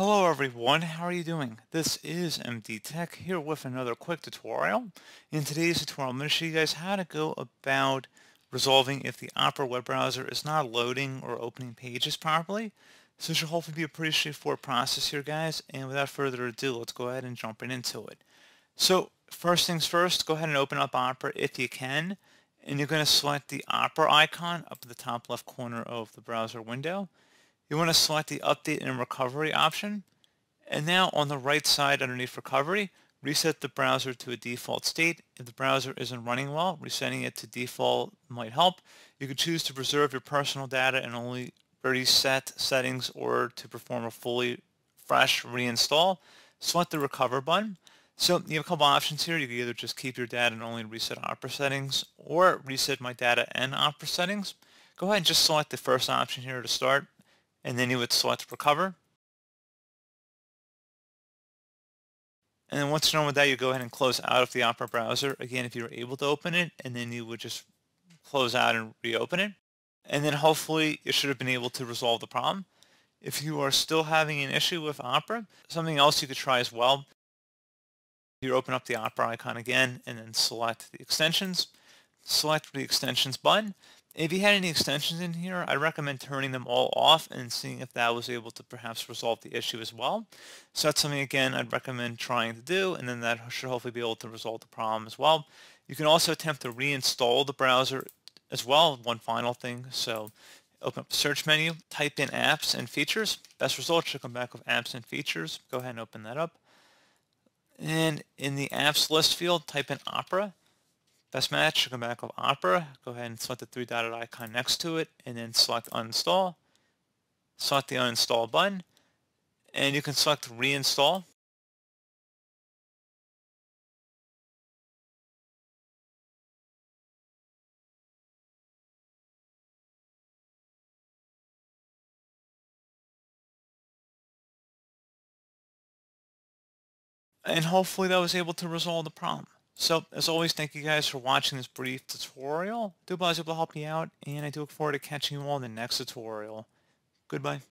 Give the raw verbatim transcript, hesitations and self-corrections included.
Hello everyone, how are you doing? This is M D Tech here with another quick tutorial. In today's tutorial, I'm going to show you guys how to go about resolving if the Opera web browser is not loading or opening pages properly. So this should hopefully be a pretty straightforward process here, guys, and without further ado, let's go ahead and jump right into it. So first things first, go ahead and open up Opera if you can, and you're going to select the Opera icon up at the top left corner of the browser window. You want to select the Update and Recovery option, and now on the right side underneath Recovery, reset the browser to a default state. If the browser isn't running well, resetting it to default might help. You could choose to preserve your personal data and only reset settings or to perform a fully fresh reinstall. Select the Recover button. So you have a couple options here. You can either just keep your data and only reset Opera settings or reset my data and Opera settings. Go ahead and just select the first option here to start, and then you would select Recover. And then once you're done with that, you go ahead and close out of the Opera browser. Again, if you were able to open it, and then you would just close out and reopen it. And then hopefully you should have been able to resolve the problem. If you are still having an issue with Opera, something else you could try as well. You open up the Opera icon again and then select the extensions. Select the extensions button. If you had any extensions in here, I recommend turning them all off and seeing if that was able to perhaps resolve the issue as well. So that's something, again, I'd recommend trying to do, and then that should hopefully be able to resolve the problem as well. You can also attempt to reinstall the browser as well. One final thing, so open up the search menu, type in apps and features. Best results should come back with apps and features. Go ahead and open that up. And in the apps list field, type in Opera. Best match should come back with Opera. Go ahead and select the three dotted icon next to it and then select uninstall. Select the uninstall button, and you can select reinstall. And hopefully that was able to resolve the problem. So, as always, thank you guys for watching this brief tutorial. I do hope I was able to help you out, and I do look forward to catching you all in the next tutorial. Goodbye.